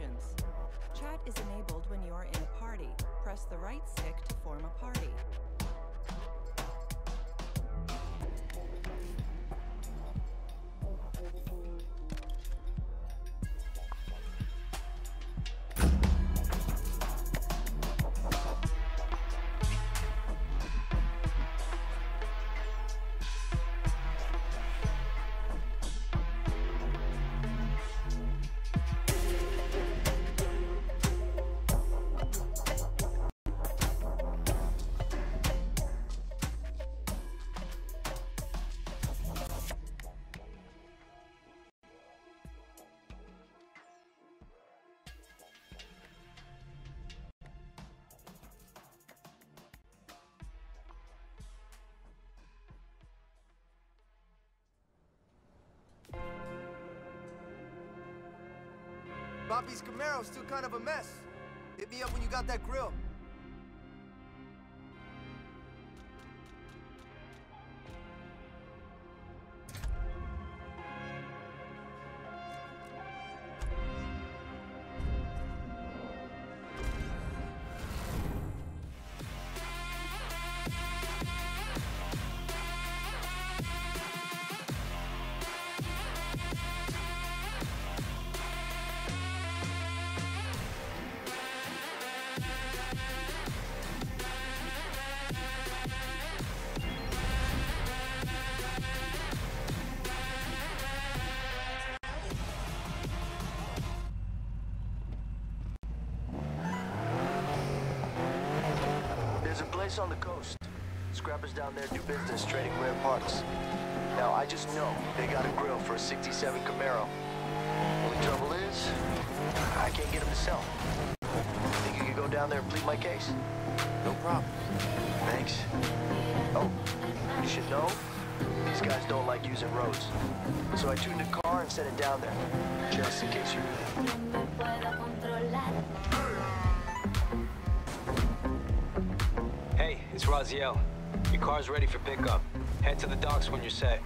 options. Chat is enabled when you are in a party. Press the right stick to form a party. Bobby's Camaro's still kind of a mess. Hit me up when you got that grill. On the coast. Scrappers down there do business trading rare parts. Now, I just know they got a grill for a 67 Camaro. Only trouble is, I can't get them to sell. Think you could go down there and plead my case? No problem. Thanks. Oh, you should know, these guys don't like using roads. So I tuned the car and sent it down there, just in case It's Raziel. Your car's ready for pickup. Head to the docks when you're set.